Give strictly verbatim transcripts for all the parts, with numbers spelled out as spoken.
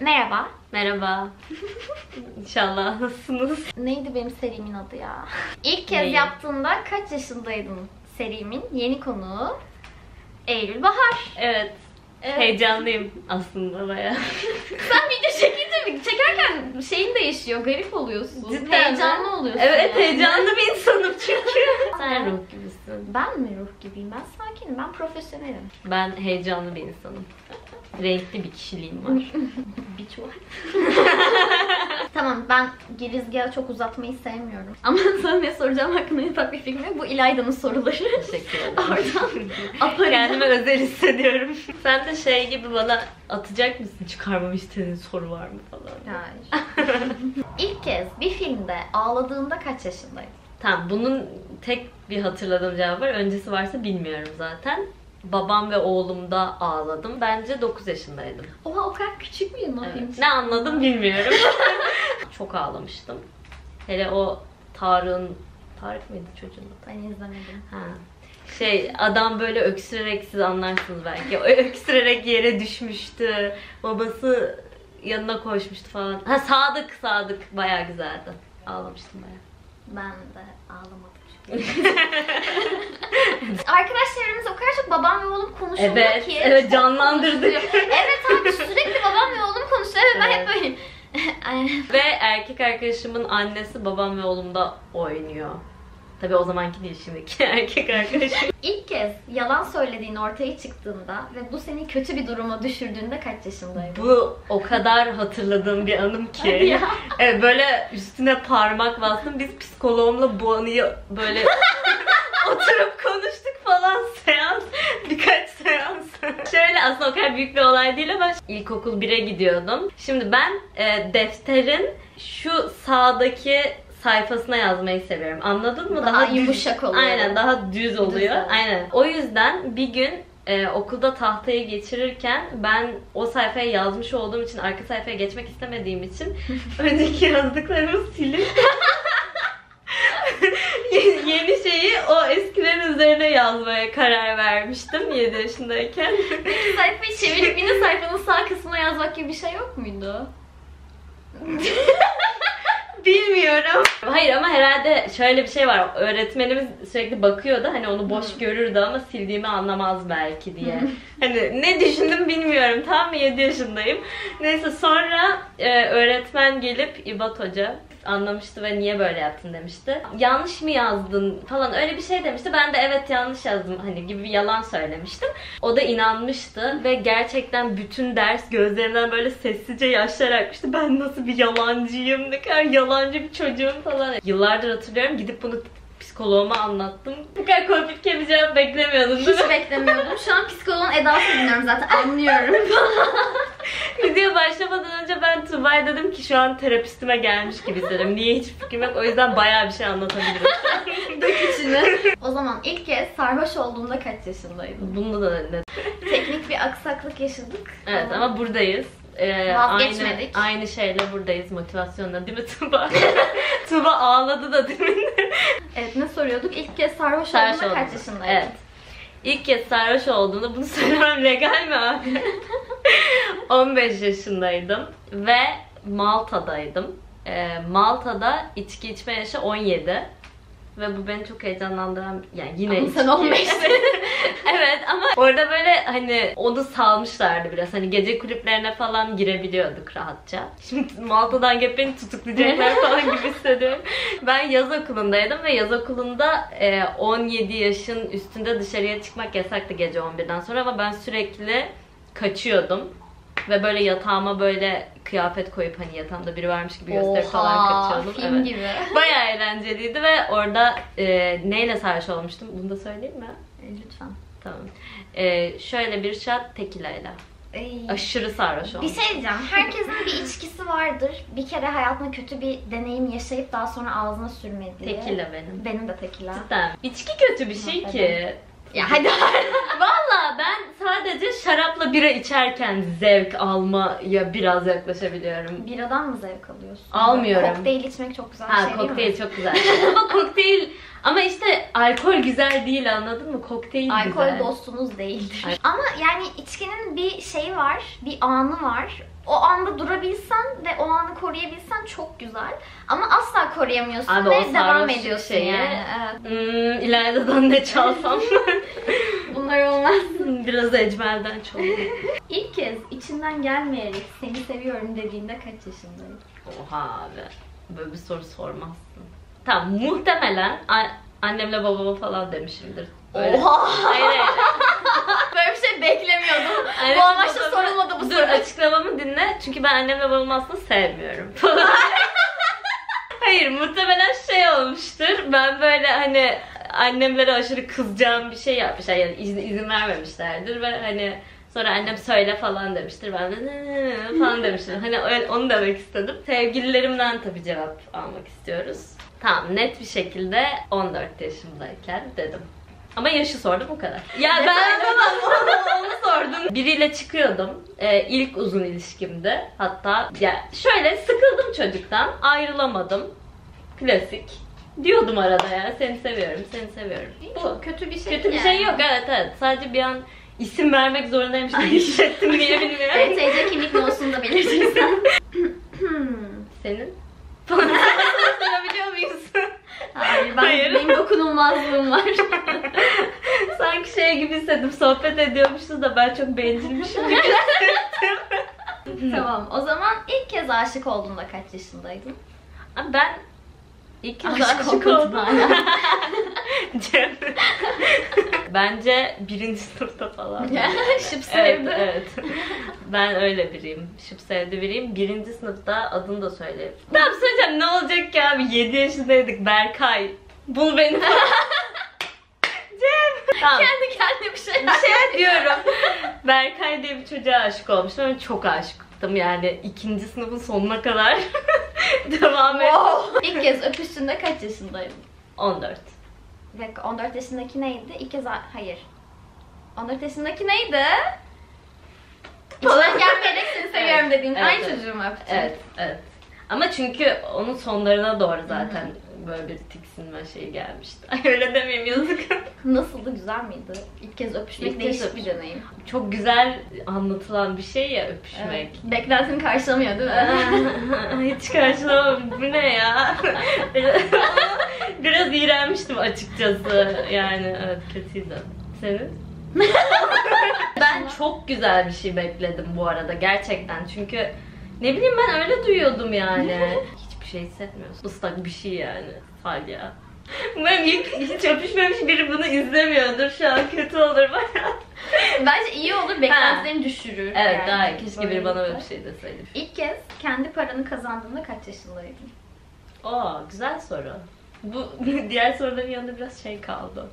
Merhaba. Merhaba. İnşallah nasılsınız? Neydi benim serimin adı ya? İlk kez Neyi? yaptığında kaç yaşındaydın? Serimin yeni konuğu Eylül Bahar. Evet. Evet. Heyecanlıyım aslında bayağı. Sen video çekince çekerken şeyin değişiyor, garip oluyorsun. Cidden heyecanlı mi? oluyorsun. Evet yani. Heyecanlı bir insanım çünkü. Sen ruh gibisin. Ben mi ruh gibiyim? Ben sakinim, ben profesyonelim. Ben heyecanlı bir insanım. Renkli bir kişiliğim var. Biç var. Tamam, ben girizgahı çok uzatmayı sevmiyorum. Ama sana ne soracağım hakkında yatak bir fikrim yok. Bu İlayda'nın soruları. Teşekkür ederim. Oradan kendime özel hissediyorum. Sen de şey gibi bana atacak mısın? Çıkarmamı istediğin soru var mı falan? Hayır. İlk kez bir filmde ağladığında kaç yaşındaydın? Tamam, bunun tek bir hatırladığım cevabı var. Öncesi varsa bilmiyorum zaten. Babam ve oğlumda ağladım. Bence dokuz yaşındaydım. Oha, o kadar küçük müydün o evet. Ne anladım bilmiyorum. Çok ağlamıştım. Hele o Tarık'ın... Tarık mıydı çocuğun? Ben izlemedim. Ha. Şey, adam böyle öksürerek, siz anlarsınız belki. Öksürerek yere düşmüştü. Babası yanına koşmuştu falan. Ha, Sadık, Sadık. Bayağı güzeldi. Ağlamıştım bayağı. Ben de ağlamadım. Arkadaşlarımız o kadar çok babam ve oğlum konuşuyor evet, ki evet canlandırdık. Evet abi, sürekli babam ve oğlum konuşuyor ve ben evet. hep böyle ve erkek arkadaşımın annesi babam ve oğlumda oynuyor. Tabii o zamanki değil, şimdiki erkek arkadaşım. İlk kez yalan söylediğin ortaya çıktığında ve bu seni kötü bir duruma düşürdüğünde kaç yaşındaydın? Bu o kadar hatırladığım bir anım ki. Evet, böyle üstüne parmak bastım. Biz psikoloğumla bu anıyı böyle oturup konuştuk falan, seans. Birkaç seans. Şöyle, aslında o kadar büyük bir olay değil ama ilkokul bire gidiyordum. Şimdi ben e, defterin şu sağdaki sayfasına yazmayı seviyorum. Anladın mı? Daha, daha yumuşak oluyor. Aynen, daha düz oluyor. Düz Aynen. O yüzden bir gün e, okulda tahtayı geçirirken ben o sayfaya yazmış olduğum için, arka sayfaya geçmek istemediğim için önceki yazdıklarımı silip yeni şeyi o eskilerin üzerine yazmaya karar vermiştim yedi yaşındayken. Peki sayfayı çevirip yine sayfanın sağ kısmına yazmak gibi bir şey yok muydu? Bilmiyorum. Hayır ama herhalde şöyle bir şey var. Öğretmenimiz sürekli bakıyordu. Hani onu boş görürdü ama sildiğimi anlamaz belki diye. Hani ne düşündüm bilmiyorum. Tam yedi yaşındayım. Neyse, sonra e, öğretmen gelip İvat Hoca anlamıştı ve niye böyle yaptın demişti. Yanlış mı yazdın falan öyle bir şey demişti. Ben de evet yanlış yazdım hani gibi bir yalan söylemiştim. O da inanmıştı ve gerçekten bütün ders gözlerinden böyle sessizce yaşlar akmıştı. Ben nasıl bir yalancıyım, ne kadar yalancı bir çocuğum falan. Yıllardır hatırlıyorum, gidip bunu psikoloğuma anlattım. Bu kadar komik bir cevap beklemiyordum değil mi? Hiç beklemiyordum. Şu an psikoloğun edası dinliyorum zaten, anlıyorum. Videoya başlamadan önce ben Tuğba'ya dedim ki şu an terapistime gelmiş gibi hissediyorum. Niye, hiç fikrim yok. O yüzden bayağı bir şey anlatabilirim. Dök içine. O zaman ilk kez sarhoş olduğunda kaç yaşındaydın? Bunda da ne? Teknik bir aksaklık yaşadık. Evet ama, ama buradayız. Ee, vazgeçmedik. Aynı, aynı şeyle buradayız, motivasyonla değil mi Tuğba? Tuğba ağladı da demin. Evet, ne soruyorduk? İlk kez sarhoş, sarhoş olduğunda kaç yaşındaydın? Evet. İlk kez sarhoş olduğunda, bunu söylemem legal mi abi? on beş yaşındaydım ve Malta'daydım. Ee, Malta'da içki içme yaşı on yedi. Ve bu beni çok heyecanlandıran, yani yine ama sen on beşsin. Evet ama orada böyle hani onu salmışlardı biraz. Hani gece kulüplerine falan girebiliyorduk rahatça. Şimdi Malta'dan gelip beni tutuklayacaklar falan gibi hissediyorum. Ben yaz okulundaydım ve yaz okulunda e, on yedi yaşın üstünde dışarıya çıkmak yasaktı gece on birden sonra. Ama ben sürekli kaçıyordum. Ve böyle yatağıma böyle kıyafet koyup hani yatağımda biri varmış gibi gösterip Oha, falan kaçıyordum. Film evet. gibi. Bayağı eğlenceliydi ve orada e, neyle sarhoş olmuştum? Bunu da söyleyeyim mi? Lütfen. Tamam. E, şöyle bir şat tekilayla. Ay. Aşırı sarhoş olmuş. Bir şey diyeceğim. Herkesin bir içkisi vardır. Bir kere hayatında kötü bir deneyim yaşayıp daha sonra ağzına sürmediği. Tekila benim. Benim de tekila. Cidden. İçki kötü bir şey evet, ki. Evet. Ya hadi. Valla ben sadece şarapla bira içerken zevk almaya biraz yaklaşabiliyorum. Biradan mı zevk alıyorsun? Almıyorum. Kokteyl içmek çok güzel ha, şey değil mi? Kokteyl çok güzel. Ama kokteyl... Ama işte alkol güzel değil, anladın mı? Kokteyl alkol güzel. Alkol dostunuz değildir. Ama yani içkinin bir şeyi var, bir anı var. o anda durabilsen ve o anı koruyabilsen çok güzel. Ama asla koruyamıyorsun abi, ve devam ediyorsun şeyi, yani. Evet. Hmm, İlayda'dan ne çalsam? Bunlar olmaz. Biraz Ecmel'den çalayım. İlk kez içinden gelmeyerek seni seviyorum dediğinde kaç yaşındayım? Oha abi. Böyle bir soru sormazsın. Tamam, muhtemelen annemle babama falan demişimdir. Öyle. Oha! Hayır. Böyle bir şey beklemiyordum. Annem, bu amaçla babamı... sorulmadı bu soru. Dur, açıklamamı dinle. Çünkü ben annemle babamı aslında sevmiyorum. Hayır, muhtemelen şey olmuştur. Ben böyle hani annemlere aşırı kızacağım bir şey yapmışlar. Yani izin, izin vermemişlerdir ve hani sonra annem söyle falan demiştir. Ben de ne falan demiştim. Hani öyle, onu demek istedim. Sevgililerimden tabii cevap almak istiyoruz. Tamam, net bir şekilde on dört yaşımdayken dedim. Ama yaşı sordum, o kadar. Ya ben onu, onu sordum. Biriyle çıkıyordum. Ee, ilk uzun ilişkimdi. Hatta ya şöyle sıkıldım çocuktan. Ayrılamadım. Klasik. Diyordum arada ya seni seviyorum, seni seviyorum. Bu kötü bir şey. Kötü yani. Bir şey yok, evet evet. Sadece bir an isim vermek zorundaymış diye hissettim diye bilmiyorum. Evet, T C kimlik olsun da belirtin sen. Senin? Sorabiliyor muyuz? Hayır, ben, hayır, benim dokunulmazlığım var. Sanki şey gibi hissettim, sohbet ediyormuşuz da ben çok beğenilmişim gibi hissettim. Tamam, o zaman ilk kez aşık olduğunda kaç yaşındaydın? Ben ilk kez aşık, aşık oldum. Bence birinci sınıfta falan. Şıp sevdi. Evet, evet. Ben öyle biriyim. Şıp sevdi biriyim. Birinci sınıfta, adını da söyleyeyim. Tamam söyleyeceğim, ne olacak ki abi? yedi yaşındaydık. Berkay. Bul beni. Cem. Tamam. Kendi kendine bir şey. Bir şey diyorum. Berkay diye bir çocuğa aşık olmuştum. Ben çok aşıktım yani. İkinci sınıfın sonuna kadar devam et. Wow. İlk kez öpüştüğünde kaç yaşındayım? on dört. Bir dakika, on dört yaşındaki neydi? İlk kez... Hayır. on dört yaşındaki neydi? İçinden gelmeyerek seni seviyorum evet, dediğin evet, aynı evet. Çocuğumu öptüm. Evet, evet. Ama çünkü onun sonlarına doğru zaten Hı-hı. böyle bir tiksinme şeyi gelmişti. Ay öyle demeyeyim, yazık. Nasıldı, güzel miydi? İlk kez öpüşmek İlk değişik kez öpüş... bir deneyim. Çok güzel anlatılan bir şey ya öpüşmek. Evet. Beklentini karşılamıyor değil mi? Hiç karşılamam. Bu ne ya? Biraz iğrenmiştim açıkçası. Yani evet, kötüydü. Senin? Ben çok güzel bir şey bekledim bu arada gerçekten. Çünkü ne bileyim, ben öyle duyuyordum yani. Hiçbir şey hissetmiyorsun. Islak bir şey yani. Salya. Umarım hiç öpüşmemiş biri bunu izlemiyordur. Şu an kötü olur baya. Bence iyi olur. Beklentilerini düşürür. Evet yani. Daha iyi. Keşke böyle biri bana böyle bir şey deseydi. İlk kez kendi paranı kazandığında kaç yaşındaydın? Oo, güzel soru. Bu diğer soruların yanında biraz şey kaldı.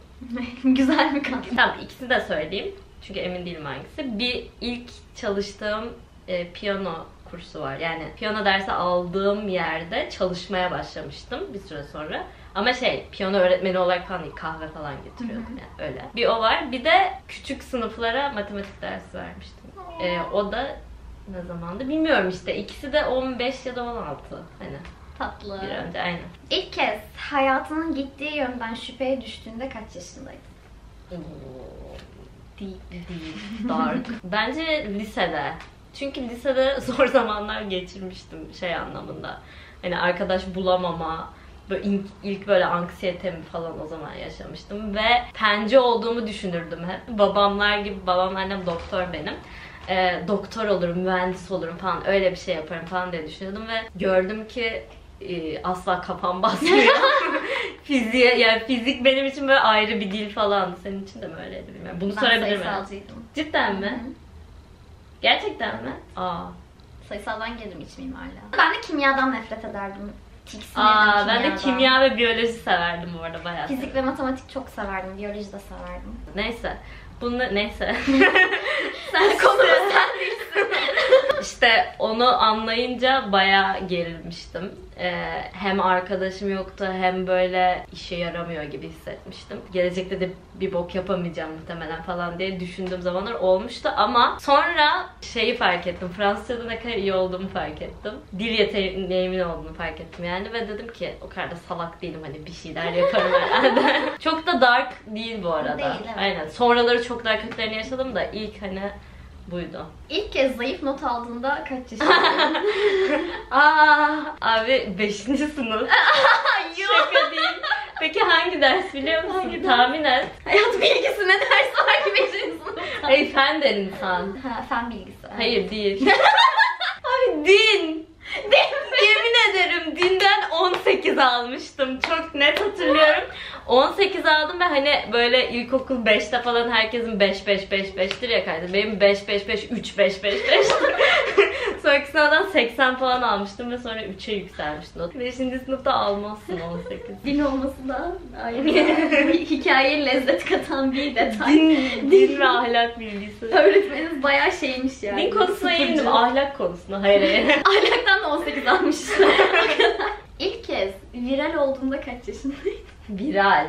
Güzel mi kaldı? Tamam, ikisini de söyleyeyim. Çünkü emin değilim hangisi. Bir ilk çalıştığım e, piyano kursu var. Yani piyano dersi aldığım yerde çalışmaya başlamıştım bir süre sonra. Ama şey, piyano öğretmeni olarak falan değil, kahve falan getiriyordum Hı-hı. yani öyle. Bir o var. Bir de küçük sınıflara matematik dersi vermiştim. E, o da ne zamandı bilmiyorum işte. İkisi de on beş ya da on altı hani. Tatlı. Bir önce, aynen. İlk kez hayatının gittiği yönden şüpheye düştüğünde kaç yaşındaydın? Deep, deep, dark. Bence lisede. Çünkü lisede zor zamanlar geçirmiştim şey anlamında. Hani arkadaş bulamama, böyle ilk, ilk böyle anksiyetemi falan o zaman yaşamıştım. Ve penci olduğumu düşünürdüm hep. Babamlar gibi, babam annem doktor benim. Ee, doktor olurum, mühendis olurum falan, öyle bir şey yaparım falan diye düşünüyordum ve gördüm ki asla kafam basmıyor. Fiziğe, yani fizik benim için böyle ayrı bir dil falan. Senin için de mi öyleydi bilmiyorum. Bunu ben sorabilir miyim? Cidden mi? Hı-hı. Gerçekten mi? Aa. Sayısaldan geldim, hiç mimarlığa. Ben de kimyadan nefret ederdim. Tiksinirdim kimyadan. Ben de kimya ve biyoloji severdim bu arada bayağı. Fizik severdim. Ve matematik çok severdim. Biyoloji de severdim. Neyse. Bunlar neyse. Sen konuma sen değilsin. İşte onu anlayınca bayağı gerilmiştim. Ee, hem arkadaşım yoktu hem böyle işe yaramıyor gibi hissetmiştim. Gelecekte de bir bok yapamayacağım muhtemelen falan diye düşündüğüm zamanlar olmuştu ama sonra şeyi fark ettim. Fransızca'da ne kadar iyi olduğumu fark ettim. Dil yeteneğimin olduğunu fark ettim yani ve dedim ki o kadar da salak değilim, hani bir şeyler yaparım herhalde. Çok da dark değil bu arada. Değil, evet. Aynen. Sonraları çok daha kötülerini yaşadım da ilk hani buydu. İlk kez zayıf not aldığında kaç yaşındaydın? Aa, abi beşinci sınıf. Şaka değil. Peki hangi ders biliyor musun? Hangi tahmin et. Hayat bilgisi ne ders var ki beşinci sınıf? Hayır, fen de insan. Ha, fen bilgisi. Hayır değil. Abi din. Yemin ederim dinden on sekiz almıştım. Çok net hatırlıyorum. on sekiz aldım ve hani böyle ilkokul beşte falan herkesin beş beş beş beş'tir ya kardeşim. Benim beş beş beş üç beş beş beş. Sonraki sınavdan seksen falan almıştım ve sonra üçe yükselmiştim. beşinci sınıfta almazsın on sekiz. Din olması da ayrı. Hikayeye lezzet katan bir detay. Din, din ve ahlak bilgisi. Öğretmeniniz bayağı şeymiş yani. Din konusuna eğildim, ahlak konusuna. Hayır hayır. Ahlaktan da on sekiz almıştım. İlk kez viral olduğunda kaç yaşındaydın? Viral.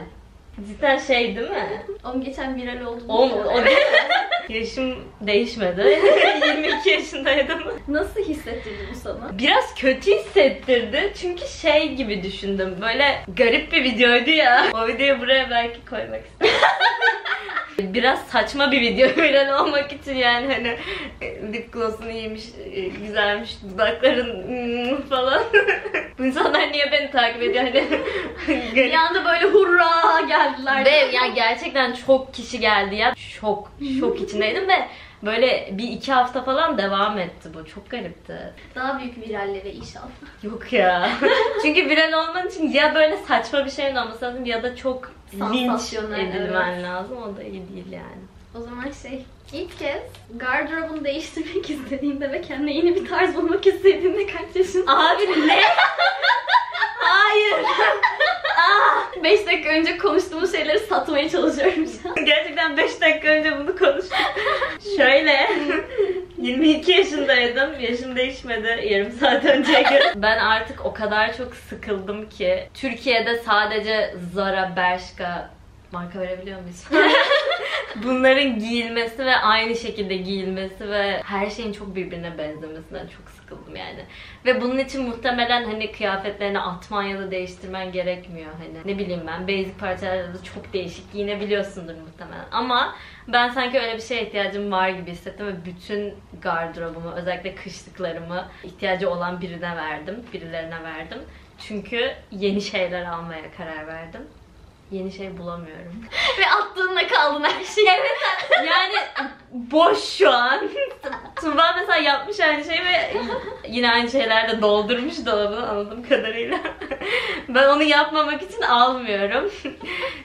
Cidden şey değil mi? on geçen viral olduğunda. on on. Yaşım değişmedi. yirmi iki yaşındaydım. Nasıl hissettirdi bu sana? Biraz kötü hissettirdi. Çünkü şey gibi düşündüm. Böyle garip bir videoydu ya. O videoyu buraya belki koymak istedim. Biraz saçma bir video viral olmak için yani hani lip gloss'unu yemiş, güzelmiş dudakların falan. Bu insanlar niye beni takip ediyor? Hani bir anda böyle hurra geldiler. Ve ya gerçekten çok kişi geldi ya. Şok, şok içindeydim ve böyle bir iki hafta falan devam etti bu. Çok garipti. Daha büyük virallere inşallah. Yok ya. Çünkü viral olman için ya böyle saçma bir şeyin olması lazım ya da çok linç edilmen evet. lazım. O da iyi değil yani. O zaman şey, ilk kez gardırobunu değiştirmek istediğinde ve kendine yeni bir tarz bulmak istediğinde kaç yaşındasın? Abi ne? Hayır. Aa, beş dakika önce konuştuğumuz şeyleri satmaya çalışıyorum şu an. Gerçekten beş dakika önce bunu konuştum. Şöyle, yirmi iki yaşındaydım. Yaşım değişmedi yarım saat önceye göre. Ben artık o kadar çok sıkıldım ki. Türkiye'de sadece Zara, Bershka, marka verebiliyor muyuz? Bunların giyilmesi ve aynı şekilde giyilmesi ve her şeyin çok birbirine benzemesinden çok sıkıldım yani. Ve bunun için muhtemelen hani kıyafetlerini atman ya da değiştirmen gerekmiyor hani. Ne bileyim ben, basic parçalarda çok değişik giyinebiliyorsundur muhtemelen. Ama ben sanki öyle bir şeye ihtiyacım var gibi hissettim ve bütün gardırobumu, özellikle kışlıklarımı ihtiyacı olan birine verdim, birilerine verdim. Çünkü yeni şeyler almaya karar verdim. Yeni şey bulamıyorum. Ve attığında kaldın her şey. Evet. Yani boş şu an. Tuğba mesela yapmış aynı şeyi ve yine aynı şeylerle doldurmuş dolabını anladığım kadarıyla. Ben onu yapmamak için almıyorum.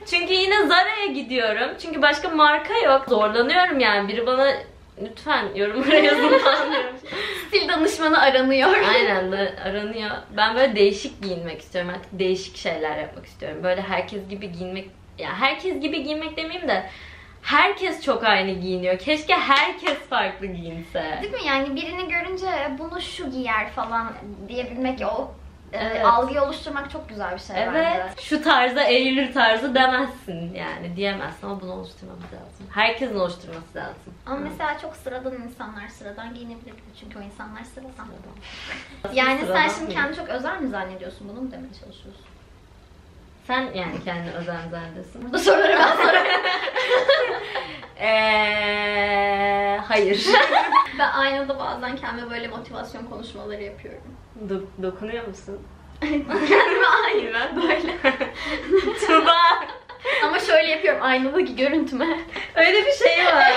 Çünkü yine Zara'ya gidiyorum. Çünkü başka marka yok. Zorlanıyorum yani. Biri bana lütfen yorumlara yazın. Stil danışmanı aranıyor. Aynen aranıyor. Ben böyle değişik giyinmek istiyorum. Artık değişik şeyler yapmak istiyorum. Böyle herkes gibi giyinmek... Ya herkes gibi giyinmek demeyeyim de herkes çok aynı giyiniyor. Keşke herkes farklı giyinse. Değil mi? Yani birini görünce bunu şu giyer falan diyebilmek o... Evet. Algıyı oluşturmak çok güzel bir şey evet. bence. Şu tarza Eylül tarzı demezsin yani diyemezsin ama bunu oluşturmamız lazım. Herkesin oluşturması lazım. Ama evet. mesela çok sıradan insanlar sıradan giyinebilir çünkü o insanlar sıradan. Yani sıradan sen şimdi kendini çok özel mi zannediyorsun, bunu mu demeye çalışıyorsun? Sen yani kendini özel mi zannediyorsun? Burada soruları ben sorarım. Eee, hayır. Ben aynada bazen kendime böyle motivasyon konuşmaları yapıyorum. Do dokunuyor musun? Kendime aynada böyle. Tuğba. Ama şöyle yapıyorum aynadaki görüntüme. Öyle bir şey var.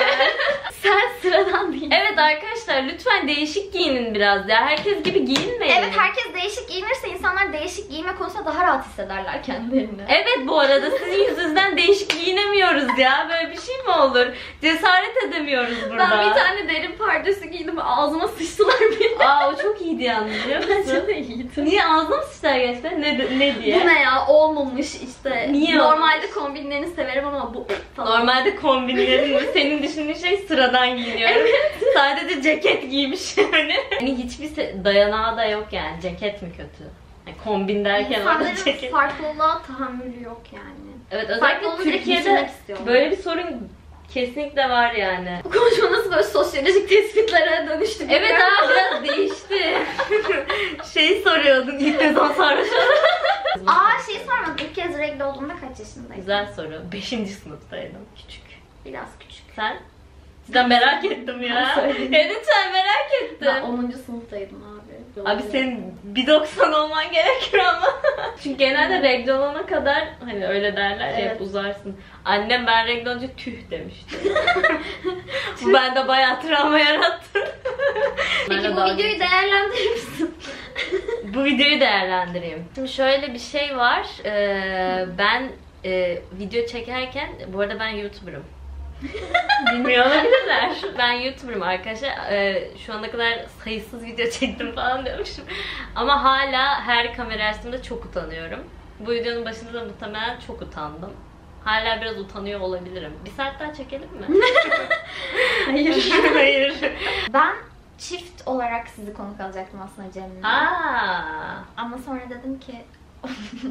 Sen sıradan değil. Evet arkadaşlar lütfen değişik giyinin biraz ya. Herkes gibi giyinmeyin. Evet herkes değişik giyinirse insanlar değişik giyinme konusunda daha rahat hissederler kendilerini. Evet bu arada sizin yüzünüzden değişik giyinemiyoruz ya. Böyle bir şey mi olur? Cesaret edemiyoruz burada. Ben bir tane derin pardösü giydim. Ağzıma sıçtılar beni. Aa o çok iyiydi yalnız biliyor musun? Bence de iyiydi. Niye ağzına mı sıçtılar gerçekten? Ne, ne diye? Bu ne ya? Olmamış işte. Niye normalde olmuş? Kombinlerini severim ama bu falan. Normalde kombinlerin senin düşündüğün şey sıradan giyiniyorum. Evet. Sadece ceket giymiş yani. Hani hiçbir dayanağı da yok yani. Ceket mi kötü? Yani kombin derken orada ceket. Farklılığa tahammülü yok yani. Evet özellikle Türkiye'de böyle bir sorun kesinlikle var yani. Bu konuşma nasıl böyle sosyolojik tespitlere dönüştü? Evet abi biraz değişti. Şeyi soruyordun ilk neden sarhoş oldun. Aa şeyi sormadım. İlk kez renkli olduğumda kaç yaşındaydın? Güzel soru. beşinci sınıftaydım. Küçük. Biraz küçük. Sen? Cidden merak ettim ya. Evet sen merak ettim. Ben onuncu sınıftaydım abi. Doğru. Abi senin bir doksan olman gerekir ama. Çünkü genelde regle olana kadar hani öyle derler evet. Hep uzarsın. Annem ben regle olunca tüh demişti. Bu bende bayağı travma yarattı. Peki bu videoyu geçtim. Değerlendirir misin? Bu videoyu değerlendireyim. Şimdi şöyle bir şey var. Ee, ben e, video çekerken, bu arada ben YouTuber'ım. Bilmiyor olabilirler. Ben YouTuber'ım arkadaşlar. Ee, şu ana kadar sayısız video çektim falan demişim. Ama hala her kamerasında çok utanıyorum. Bu videonun başında da muhtemelen çok utandım. Hala biraz utanıyor olabilirim. Bir saat daha çekelim mi? Hayır. Hayır. Ben çift olarak sizi konuk alacaktım aslında Cem'le. Aa. Ama sonra dedim ki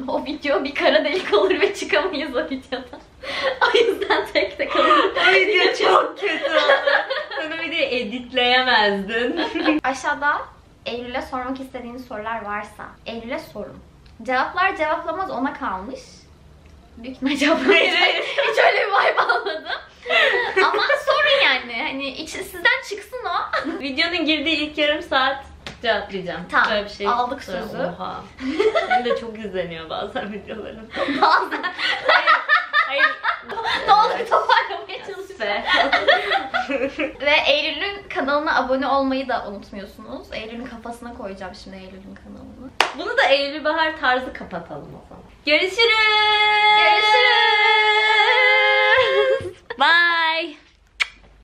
o video bir kara delik olur ve çıkamayız o videodan. O yüzden tek tek alırım. O video çok kötü oldu. Sen o videoyu editleyemezdin. Aşağıda Eylül'e sormak istediğiniz sorular varsa Eylül'e sorun. Cevaplar cevaplamaz ona kalmış. Büyük ihtimalle cevaplamayacak. Hiç öyle bir vibe almadım. Ama sorun yani. Hani iç, sizden çıksın o. Videonun girdiği ilk yarım saat cevaplayacağım. Tamam. Böyle bir şey aldık sözü. Oha. Benim de çok izleniyor bazen videolarım. Bazen. Hayır. Hayır. Ne oldu? Toparlamaya çalışıyorum. Ve Eylül'ün kanalına abone olmayı da unutmuyorsunuz. Eylül'ün kafasına koyacağım şimdi Eylül'ün kanalını. Bunu da Eylül Bahar tarzı kapatalım o zaman. Görüşürüz.